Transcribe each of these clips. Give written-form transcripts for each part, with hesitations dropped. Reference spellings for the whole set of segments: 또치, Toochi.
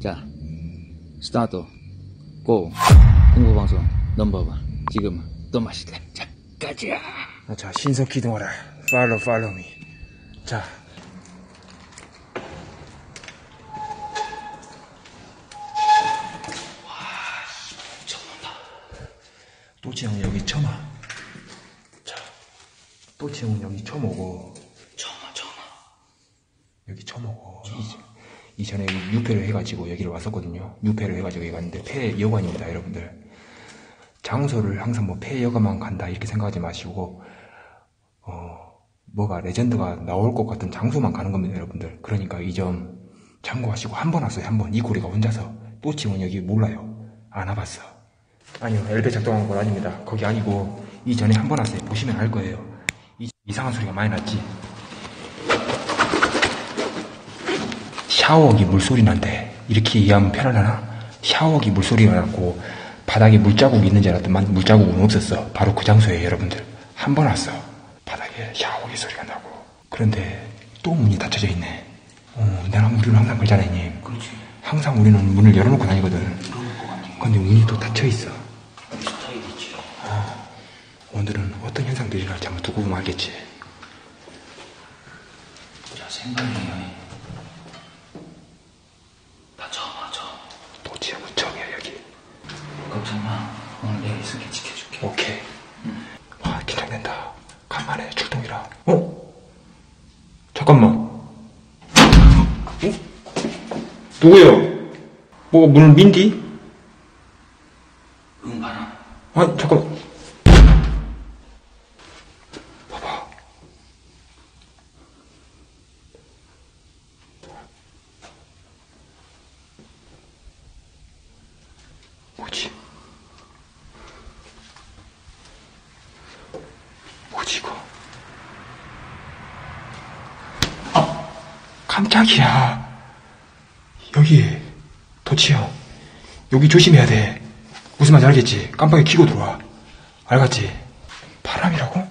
자, 스타트, 고. 공부방송 넘버원. 지금은 또 맛있다. 자, 가자. 자, 신속 기동하라. 팔로우, 팔로우 미. 자. 또치 형 여기 처음 와. 자, 또치 형 여기 처음 오고. 처음 와. 여기 처음 오고. 이전에 유패를 해가지고 여기를 왔었거든요. 유패를 해가지고 여기 갔는데 폐여관입니다, 여러분들. 장소를 항상 뭐 폐여관만 간다 이렇게 생각하지 마시고 뭐가 레전드가 나올 것 같은 장소만 가는 겁니다, 여러분들. 그러니까 이 점 참고하시고 한 번 왔어요, 한 번. 이 고리가 혼자서. 또치 형 여기 몰라요. 안 와봤어. 아니요, 엘베 작동한 건 아닙니다. 거기 아니고 이전에 한 번 왔어요. 보시면 알 거예요. 이상한 소리가 많이 났지. 샤워기 물소리 난데 이렇게 이해하면 편하려나? 샤워기 물소리가 났고 바닥에 물자국이 있는 줄 알았더만 물자국은 없었어. 바로 그 장소예요, 여러분들. 한 번 왔어. 바닥에 샤워기 소리가 나고. 그런데 또 문이 닫혀져 있네. 우리는 항상 그러잖아, 형님. 그렇지. 항상 우리는 문을 열어놓고 다니거든. 근데 문이 또 닫혀있어. 오늘은 어떤 현상들이 날지 한번 두고 보면 알겠지. 자, 생각해요. 다 처음 하죠. 도치 한번 처음이야, 여기. 걱정 마. 오늘 내 스케치 지켜줄게. 오케이. 와, 긴장된다. 간만에 출동이라. 잠깐만. 누구요? 뭐가 문을 민디? 잠깐만. 봐봐. 뭐지 이거? 아! 깜짝이야. 여기 도치 형. 여기 조심해야 돼. 무슨 말인지 알겠지? 깜빡이 켜고 들어와. 알겠지? 바람이라고?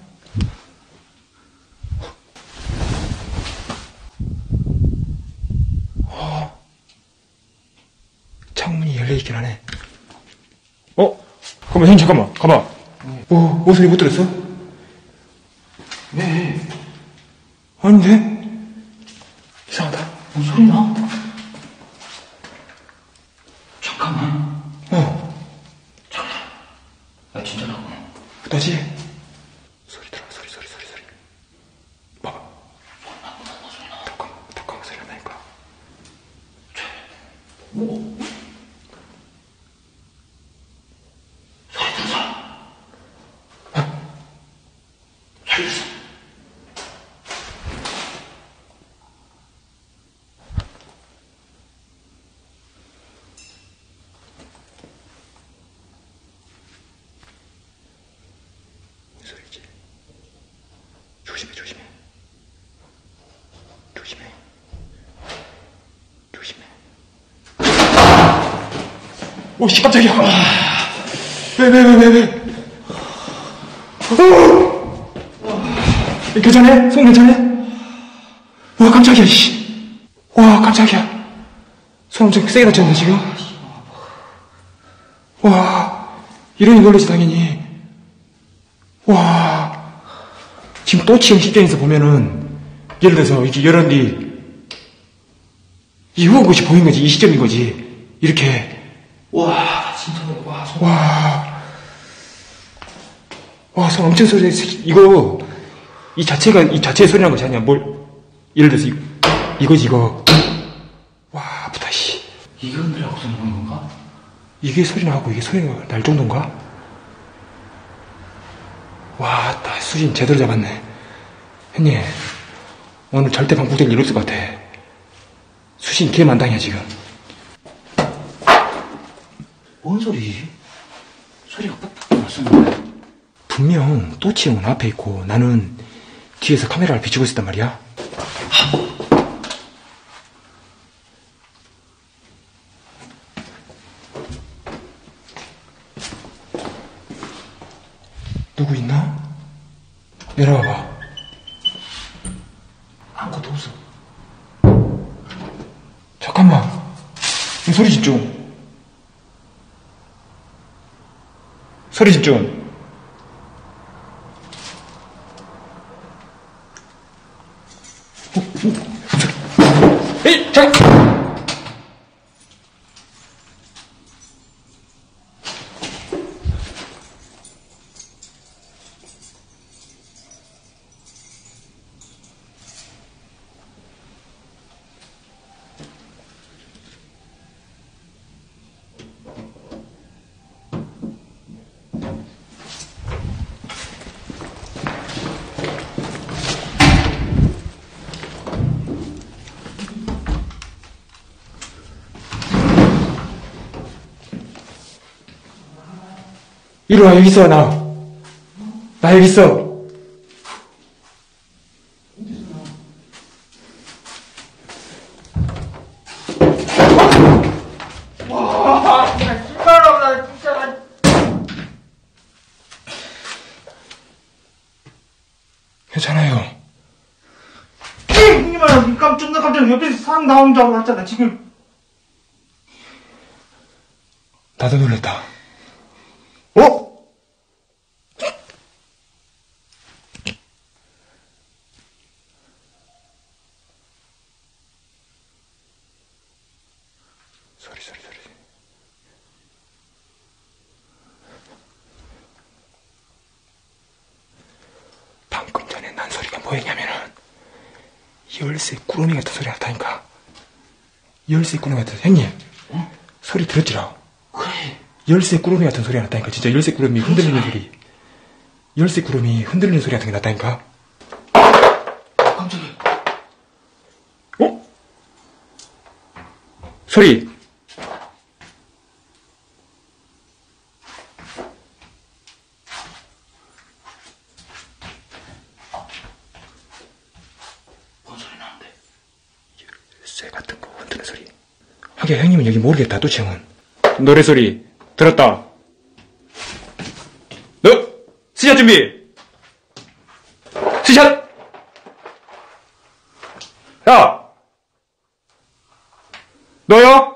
창문이 열려있긴 하네. 잠깐만, 형님, 잠깐만. 가봐. 뭐 소리 못 들었어? 네. 아닌데? 이상하다. 뭔 소리 나? 잠깐만. 진짜 나고. 너지? 소리. 봐봐. 뭔 소리 나? 덕광 소리가 나니까. 뭐? 소리 들었어? 소리 들었어? 조심해. 오씨, 깜짝이야. 왜. 괜찮네? 손 괜찮네? 와, 깜짝이야, 씨. 와, 깜짝이야. 손 엄청 세게 다쳤네, 지금. 와, 이러니 놀라지, 당연히. 와, 지금 또치 형 시점에서 보면은, 예를 들어서, 이렇게 열었는데, 이 후한 곳이 보인 거지, 이 시점인 거지. 이렇게. 와, 진짜, 와, 손. 와, 손 엄청 소리, 이거, 이 자체의 소리라는 것이 아니야. 예를 들어서, 이거지, 이거. 와, 아프다, 씨. 이게 흔들려고 소리 나는 건가? 이게 소리 나고, 이게 소리 날 정도인가? 와, 나 수진 제대로 잡았네. 형님, 오늘 절대 방북될 일 없을 것 같아. 수신 개만당이야, 지금. 뭔 소리? 소리가 빡빡 났었는데. 분명 또치 형은 앞에 있고 나는 뒤에서 카메라를 비추고 있었단 말이야. 누구 있나? 내려와봐. 아무것도 없어. 잠깐만. 소리 집중. 소리 집중. 에이, 자. 이리와, 여기 있어. 나 여기 있어. 와, 진짜 신발하고 나 진짜. 괜찮아요. 이만 깜짝 옆에서 사람 나온 줄 알고 왔잖아 지금. 나도 놀랬다. 어? 소리. 방금 전에 난 소리가 뭐였냐면은 열쇠 꾸러미 같은 소리 났다니까. 열쇠 꾸러미 같은. 형님, 어? 소리 들었지라? 그래. 열쇠 구름이 같은 소리가 났다니까. 진짜 열쇠 구름이 흔들리는 소리. 열쇠 구름이 흔들리는 소리 같은 게 났다니까. 깜짝이야. 어? 소리. 뭔 소리 나는데? 열쇠 같은 거 흔드는 소리. 하긴 형님은 여기 모르겠다. 또 지형은 노래 소리. 들었다. 너 스샷 준비. 스샷. 야, 너야? 야,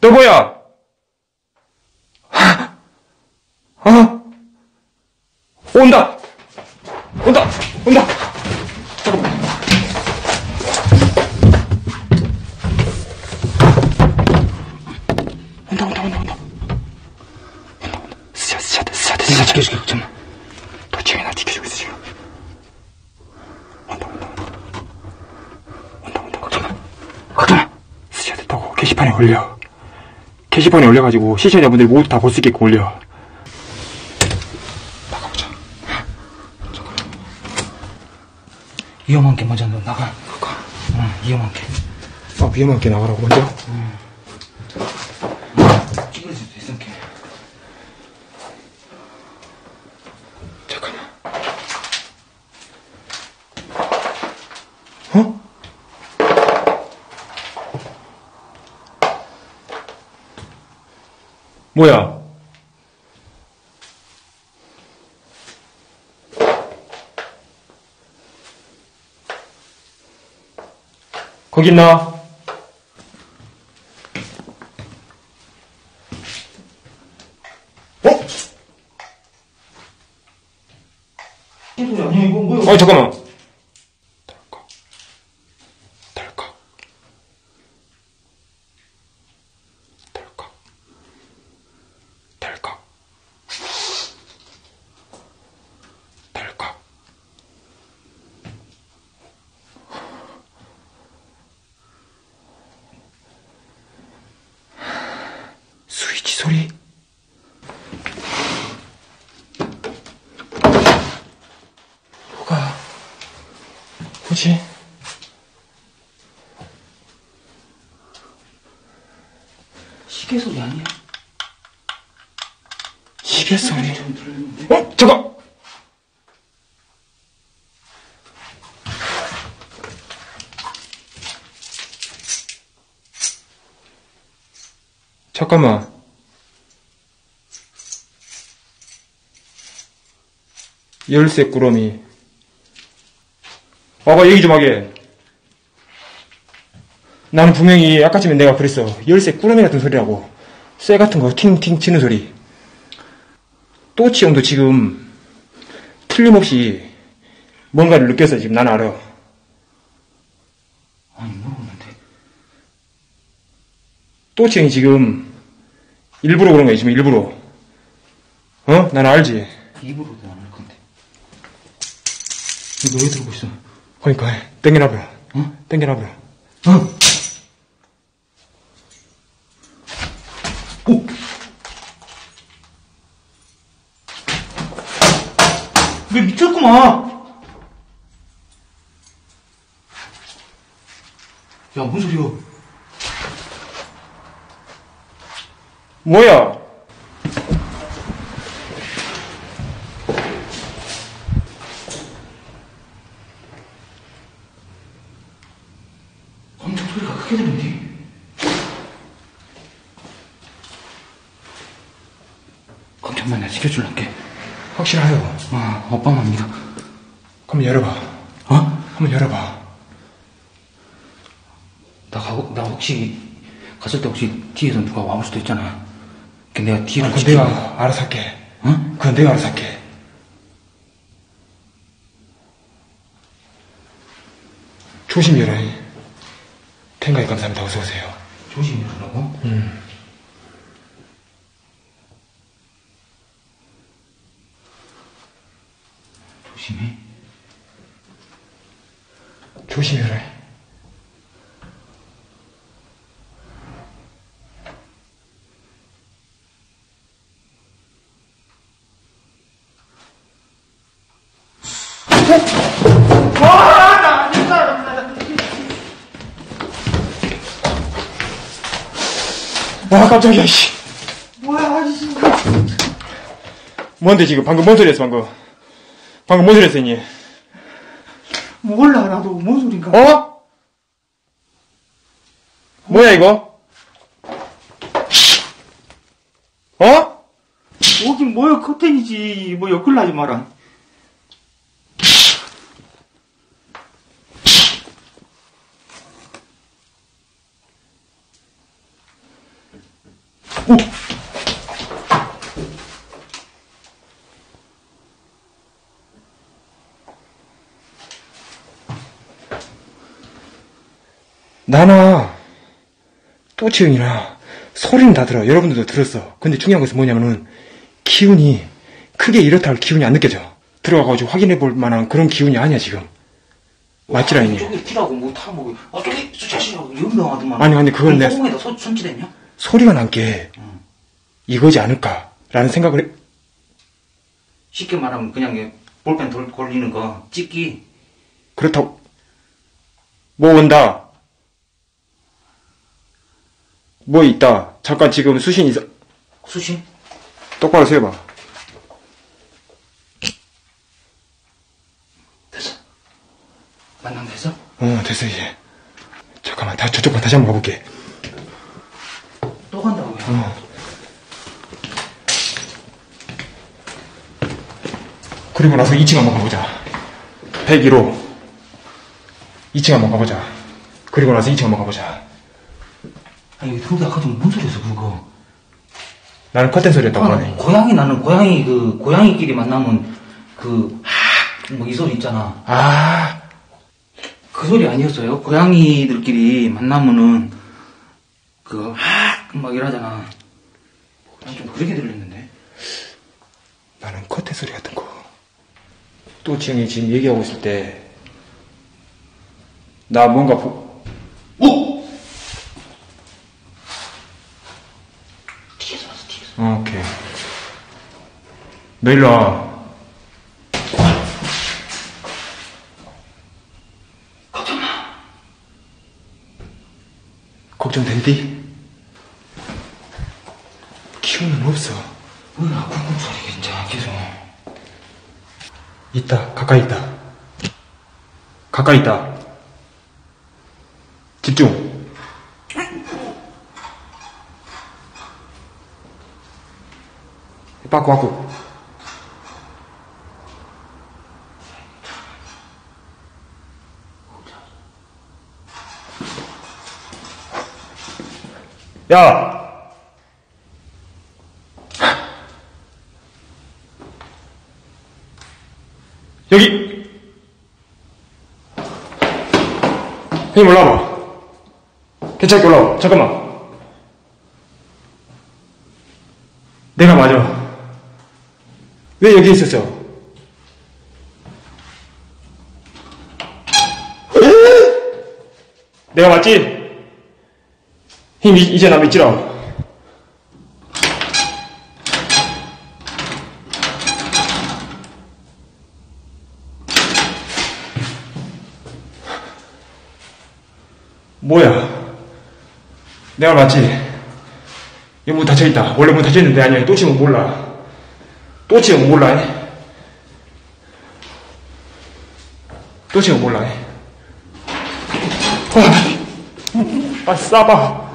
너 뭐야? 온다! 잠깐만. 온다. 스샷. 지켜주고 있잖아. 도치형이 나 지켜주고 있어, 지금. 온다. 걱정마. 스샷을 보고 게시판에 올려. 게시판에 올려가지고 시청자분들이 모두 다 볼 수 있게끔 올려. 위험한 게 먼저 나가. 응, 위험한 게. 아, 위험한 게 나가라고 먼저? 응. 찍을 수도 있을 게. 잠깐만. 어? 뭐야? 거기 있나? 어? 이거 아니야, 이거 뭐야? 아, 잠깐만. 소리. 뭐가? 뭐지? 시계 소리 아니야? 시계 소리? 어? 잠깐! 잠깐만. 열쇠 꾸러미. 봐봐, 얘기 좀 하게. 난 분명히 아까쯤에 내가 그랬어. 열쇠 꾸러미 같은 소리라고. 쇠 같은 거 팅팅 치는 소리. 또치 형도 지금 틀림없이 뭔가를 느꼈어. 지금 난 알아. 아니 모르겠는데. 또치 형이 지금 일부러 그런 거야. 지금 일부러. 어? 난 알지. 일부러도 안 할 건데. 너 왜 들고 있어? 그러니까 땡겨놔봐. 어? 땡겨놔봐. 어? 오! 왜 미쳤구만! 야, 뭔 소리야? 뭐야? 엄청 소리가 크게 들리네. 잠깐만, 나 지켜줄란게. 확실하여. 아, 오빠만 믿어. 그럼 열어봐. 어? 한번 열어봐. 나 혹시 갔을 때 혹시 뒤에서 누가 와볼 수도 있잖아. 그 내가 뒤로 지키고. 그건 내가 알아서 할게. 응? 그건 내가 알아서 할게. 조심히 열어. 탱가이 감사합니다. 어서오세요. 조심히 열으라고? 응. 조심해. 조심해라. 아, 깜짝이야, 씨. 뭐야, 씨. 뭔데, 지금? 방금 뭔 소리 했어, 방금? 방금 뭔 소리 했어, 니? 몰라, 나도. 뭔 소린가? 어? 뭐야, 이거? 어? 오긴 뭐야, 커튼이지. 뭐, 엮을라지 마라. 오! 나나 또치 형이나 소리는 다 들어. 여러분들도 들었어. 근데 중요한 것은 뭐냐면은 기운이 크게 이렇다 할 기운이 안 느껴져. 들어가가지고 확인해 볼 만한 그런 기운이 아니야 지금. 맞지라니. 저기 피라고 뭐 타고 아 저기 저 자식이라고 유명하더만. 아니 근데 그건 내가 소금에다 손질했냐? 소리가 남게 이거지 않을까라는 생각을 해. 쉽게 말하면 그냥 볼펜 돌리는 거 찍기. 그렇다고 뭐 온다. 뭐 있다. 잠깐 지금 수신 있어. 수신? 똑바로 세봐. 됐어? 만남 됐어? 어 됐어 이제. 잠깐만 다 저쪽만 다시 한번 가볼게. 또 간다고요? 어. 그리고 나서 2층 한번 가보자. 101호 2층 한번 가보자. 그리고 나서 2층 한번 가보자. 아니, 들어오다 아까 좀 뭔 소리였어, 그거? 나는 커튼 소리였다고 하네. 고양이, 나는 고양이, 고양이끼리 만나면, 하! 뭐, 이 소리 있잖아. 아! 그 소리 아니었어요? 고양이들끼리 만나면은, 하! 막 이러잖아. 난 좀 그렇게 들렸는데. 나는 커튼 소리 같은 거. 또 지영이 지금 얘기하고 있을 때, 나 뭔가, 오! 오케이. 너 일로 와. 걱정 마. 걱정된디? 기운은 없어. 뭐야, 쿵쿵소리 괜찮아, 계속. 있다, 가까이 있다. 가까이 있다. 집중. 바꿔. 야! 여기! 형님 올라와봐. 괜찮게 올라와. 잠깐만. 내가 맞아. 왜 여기 있었어? 내가 맞지? 힘 이제 나 믿지라. 뭐야? 내가 맞지? 이 문 닫혀있다. 원래 문 닫혀있는데 아니야. 또치 문 몰라. 또치 문 몰라. 또치 문 몰라. 아, 싸봐.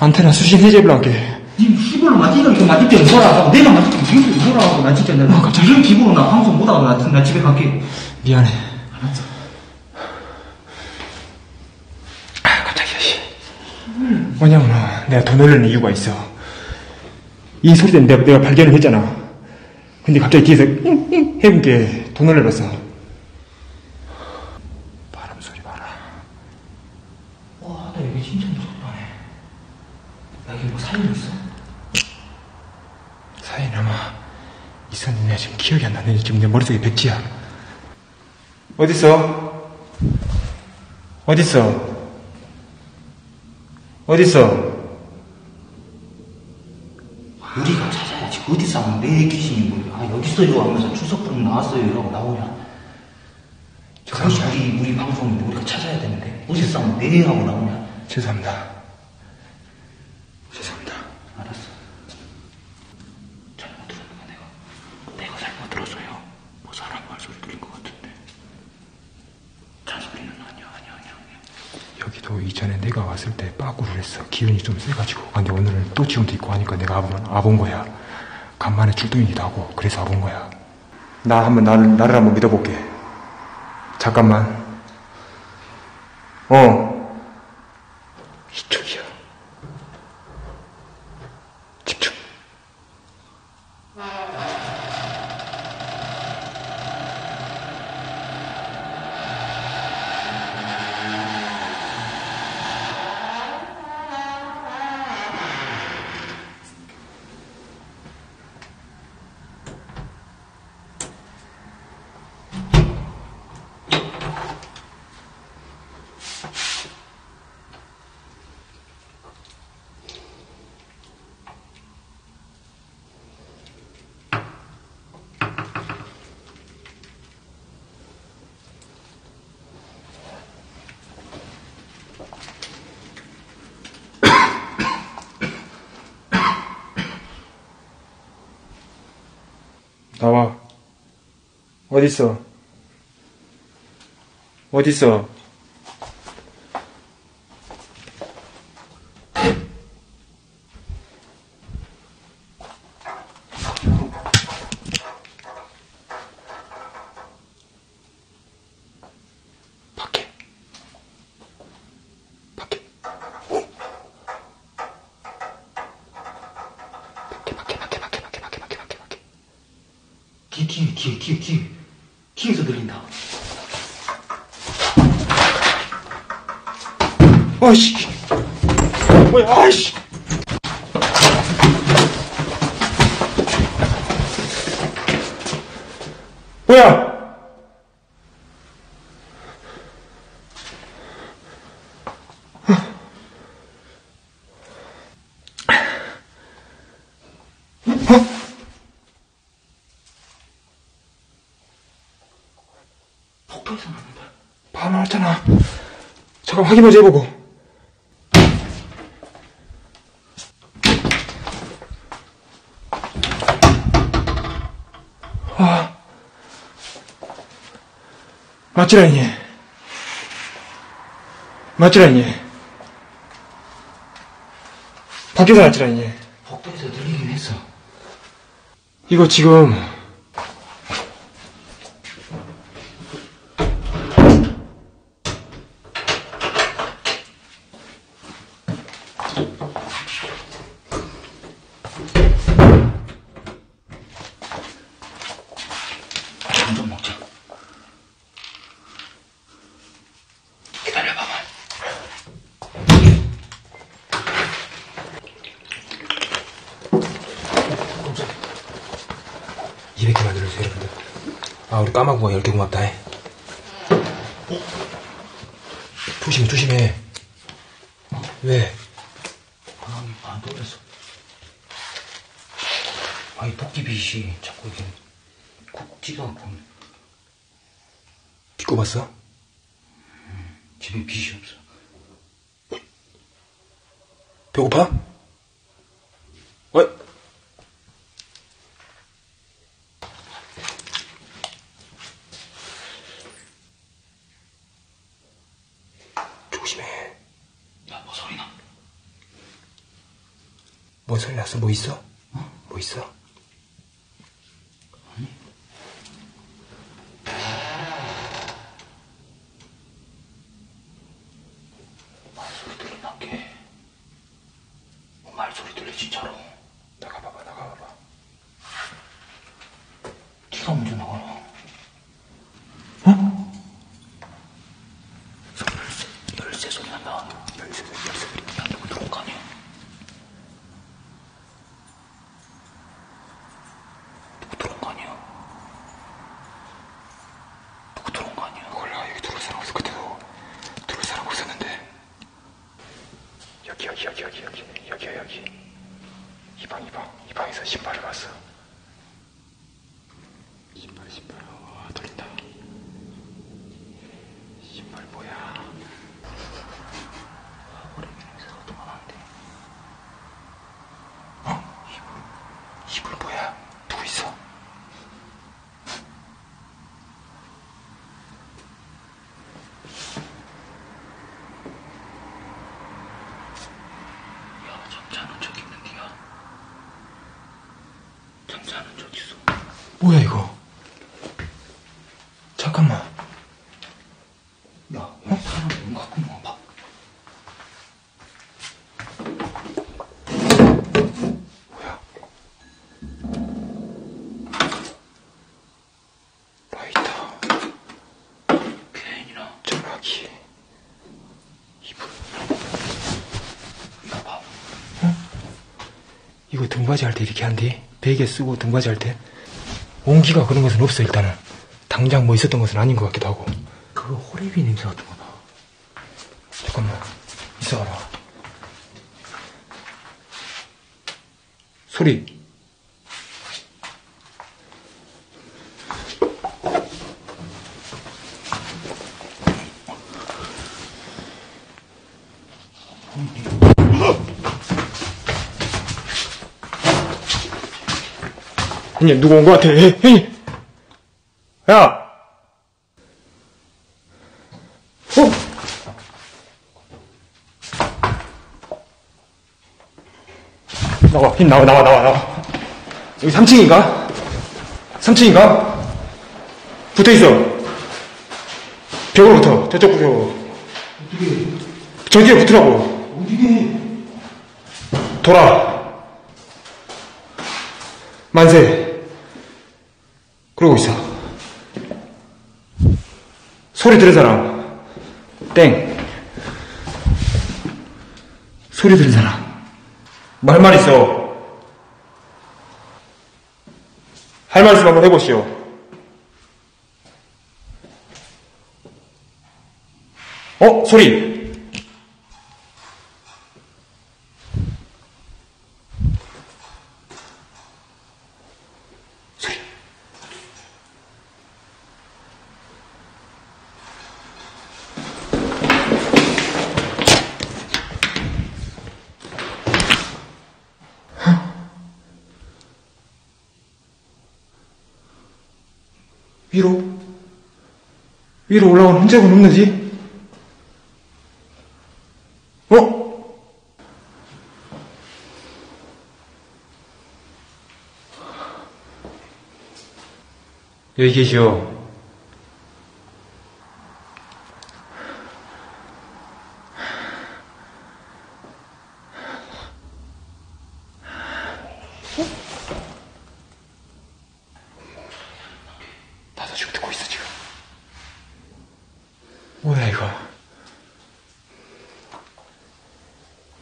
안테나 수신 해제를 할게. 님 시골로 맞이가 이거 맞이면 뭐라 내가 맞이면 이거 뭐라 하고 나 진짜 나 갑자기 이런 기분으로 나 방송 못 하고 나 집에 갈게. 미안해. 알았어. 아 갑자기 씨. 왜냐면 내가 더 놀라는 이유가 있어. 이 소리 때문에 내가 발견을 했잖아. 근데 갑자기 뒤에서 해본 게 더 놀라봤어. 내가 지금 기억이 안 나네. 지금 내 머릿속에 백지야. 어딨어? 어딨어? 어딨어? 우리가 찾아야지. 어디서 하면 내 귀신이 보여. 아 여기서 이거 하면서 출석부름 나왔어요 이러고 나오냐. 그것이 우리 방송인데 우리가 찾아야 되는데 어디서 하면 내 하고 나오냐. 죄송합니다. 죄송합니다. 알았어. 이전에 내가 왔을 때 빠꾸를 했어. 기운이 좀 세가지고. 근데 오늘은 또 지금도 있고 하니까 내가 와본 거야. 간만에 출동이기도 하고 그래서 와본 거야. 나 한번 나를 한번 믿어볼게. 잠깐만. 이쪽이야. 집중. 나와. 어딨어? 어딨어? 키에서 들린다. 아이씨. 뭐야, 아이씨. 뭐야. 밤에 왔잖아. 잠깐 확인 먼저 해보고. 아, 맞지라니. 맞지라니. 밖에서 났지라니. 이거 지금 우리 까마귀가 10개 고맙다. 해. 조심해, 조심해. 왜? 아, 놀랐어. 아니, 도끼빗이 자꾸 이렇게 굽지도 않고. 빗 꼽았어? 응, 집에 빗이 없어. 배고파? 왜? 뭐 소리 났어? 뭐 있어? 어? 뭐 있어? 아니. 말소리 들리나 게. 말소리 들려 진짜로. 나가봐봐, 나가봐봐. 네가 먼저 나가라. 어? 열쇠 소리 난다. 열쇠 소리. 그냥 누구 들어온 거 아니야? 여기. 이 방에서 신발을 봤어. 신발. 와, 떨린다. 신발 뭐야? 오래된 냄새가 또 많은데. 어? 이불 뭐야? 누구 있어? 뭐야 이거? 잠깐만. 야, 어? 사람 문 갖고 나와봐. 뭐야? 라이터. 괜히나. 전화기. 이불. 이거 봐. 어? 이거 등받이 할 때 이렇게 한대? 베개 쓰고 등받이 할 때? 온기가 그런 것은 없어. 일단은 당장 뭐 있었던 것은 아닌 것 같기도 하고. 그거 호레비 냄새 같은 거다. 잠깐만 있어봐라. 소리. 형님, 누구 온 것 같아? 형님! 야! 나와, 형님, 나와. 여기 3층인가? 3층인가? 붙어있어. 벽으로 붙어, 저쪽 벽으로. 어떻게? 저 뒤에 붙으라고. 어떻게? 돌아. 만세. 그러고 있어. 소리 들은 사람. 땡. 소리 들은 사람. 말만 있어. 할 말씀 한번 해보시오. 어? 소리. 위로 올라온 흔적은 없는지? 어? 여기 계시오. 나도 지금 듣고 있어, 지금. 뭐야, 이거.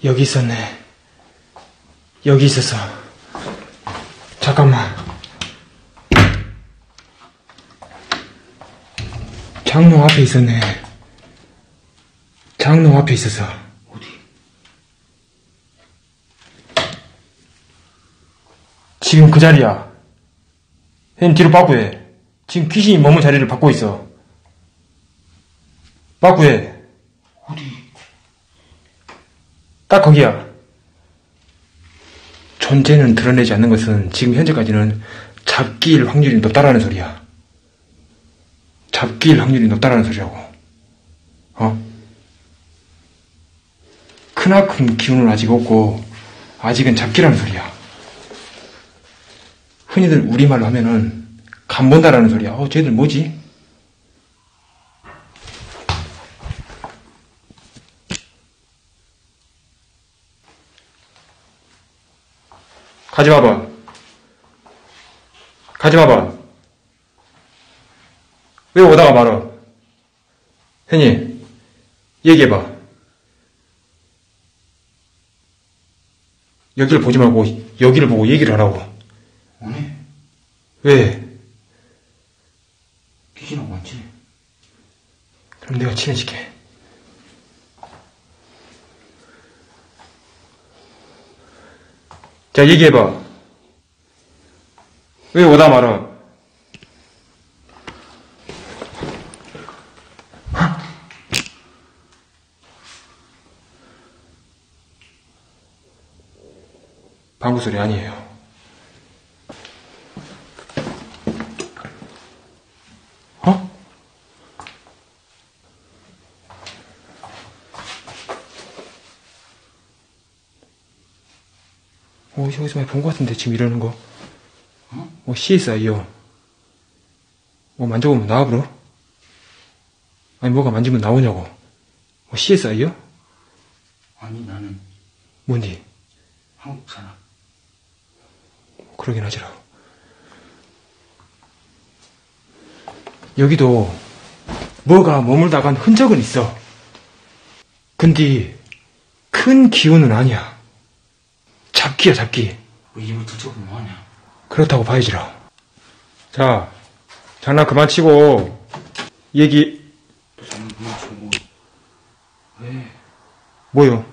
여기 있었네. 여기 있었어. 잠깐만. 장롱 앞에 있었네. 장롱 앞에 있었어. 어디? 지금 그 자리야. 형 뒤로 빠꾸해. 지금 귀신이 머문 자리를 받고 있어. 빠꾸해. 어디? 딱 거기야. 존재는 드러내지 않는 것은 지금 현재까지는 잡기일 확률이 높다라는 소리야. 잡기일 확률이 높다라는 소리라고. 어? 크나큰 기운은 아직 없고 아직은 잡기라는 소리야. 흔히들 우리말로 하면은 간 본다라는 소리야. 쟤들 뭐지? 가지마봐. 가지마봐. 왜 오다가 말아? 현이, 얘기해봐. 여기를 보지 말고, 여기를 보고 얘기를 하라고. 아니. 왜? 귀신하고 안 친해. 그럼 내가 친해질게. 자, 얘기해봐. 왜 오다 말아? 방구 소리 아니에요. 어디서 많이 본 것 같은데, 지금 이러는 거. CSI요. 만져보면 나와, 불어? 아니, 뭐가 만지면 나오냐고. CSI요? 아니, 나는. 뭔디? 한국 사람. 그러긴 하지라. 여기도 뭐가 머물다 간 흔적은 있어. 근데 큰 기운은 아니야. 잡기야, 잡기. 왜 입을 두꺼우면 뭐하냐? 그렇다고 봐야지라. 자, 장난 그만 치고 얘기. 장난 그만 치고 왜? 뭐요?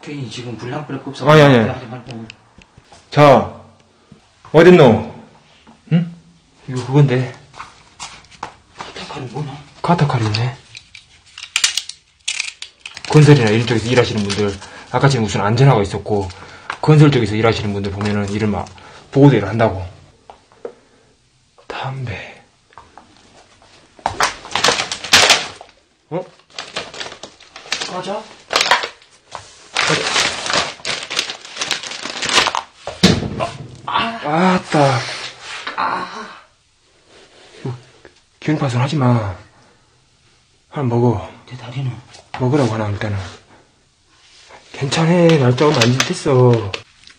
괜히 지금 불량불량급 싸움. 아니. 자, 어딨노? 응? 이거 그건데. 카타칼이 뭐냐? 카타칼이 있네. 건설이나 이런 쪽에서 일하시는 분들, 아까 지금 무슨 안전화가 있었고, 건설 쪽에서 일하시는 분들 보면은 일을 막 보호대를 한다고. 담배. 가자. 아따. 기운 파손 하지 마. 하나 먹어. 내 다리는? 먹으라고 하나, 일단은. 괜찮아. 날짜 얼마 안 됐어.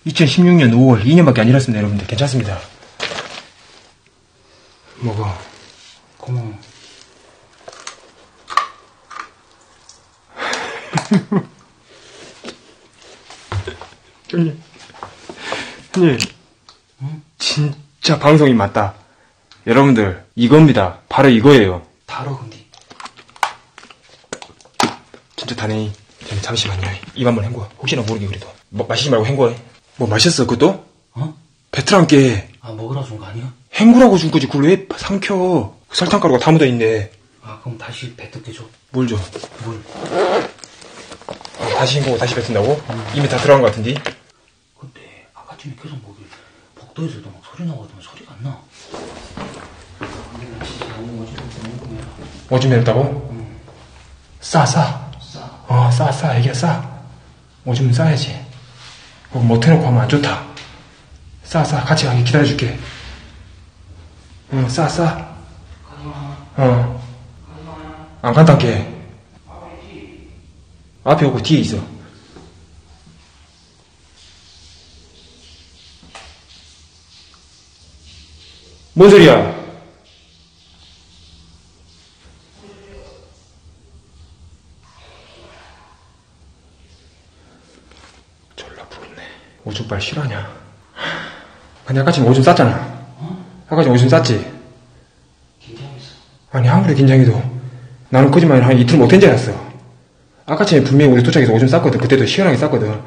2016년 5월, 2년밖에 안 일했습니다, 여러분들. 괜찮습니다. 먹어. 고마워. 형님. 형님. 응? 진짜 방송이 맞다. 여러분들, 이겁니다. 바로 이거예요. 바로 근데. 진짜 다네. 잠시만요. 입 한번 헹궈. 혹시나 모르게 그래도. 마시지 말고 헹궈. 뭐 마셨어, 그것도? 베트남께. 아, 먹으라고 준 거 아니야? 헹구라고 준 거지. 그걸 왜 삼켜. 설탕가루가 다 묻어있네. 아, 그럼 다시 뱉을게 줘. 뭘 줘? 물. 아, 다시 헹구고 다시 뱉은다고? 이미 다 들어간 거 같은데? 근데 아까 전에 계속 먹이 복도에서도 막 소리 나거든. 소리가 안 나. 내가 진짜 너무 어지럽다고? 어지럽다고? 응. 싸. 싸, 애기야, 싸. 오줌은 싸야지. 그거 못 해놓고 하면 안 좋다. 싸. 같이 가게 기다려줄게. 응, 싸, 싸. 어. 안 간단 게. 앞에 오고 뒤에 있어. 뭔 소리야? 졸라 부럽네. 오줌빨 실화냐? 근데 아까 지금 오줌 쌌잖아. 어? 아까 지금 오줌 쌌지? 긴장했어. 아니 아무리 긴장해도 나는 거짓말 한 이틀 못한 줄 알았어. 아까 전에 분명히 우리 도착해서 오줌 쌌거든. 그때도 시원하게 쌌거든.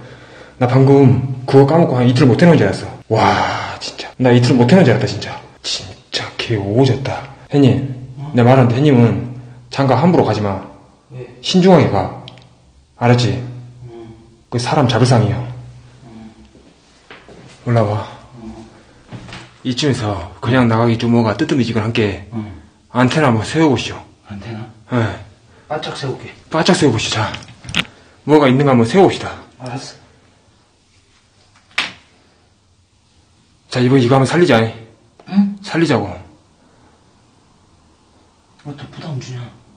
나 방금 그거 까먹고 한 이틀 못해놓은 줄 알았어. 와 진짜 나 이틀 못해놓은 줄 알았다. 진짜 개 오졌다. 혜님 어? 내가 말하는데 혜님은 장가 함부로 가지마. 왜? 신중하게 가. 알았지? 그 사람 잡을 상이야. 올라와. 이쯤에서 그냥 나가기 좀 뭐가 뜨뜻미지근한 게 안테나 한번 세워보시오. 안테나? 예. 바짝 세울게. 바짝 세워보시오. 자, 뭐가 있는가 한번 세워봅시다. 알았어. 자, 이번 이거 한번 살리자. 응? 살리자고. 왜 또 부담 주냐?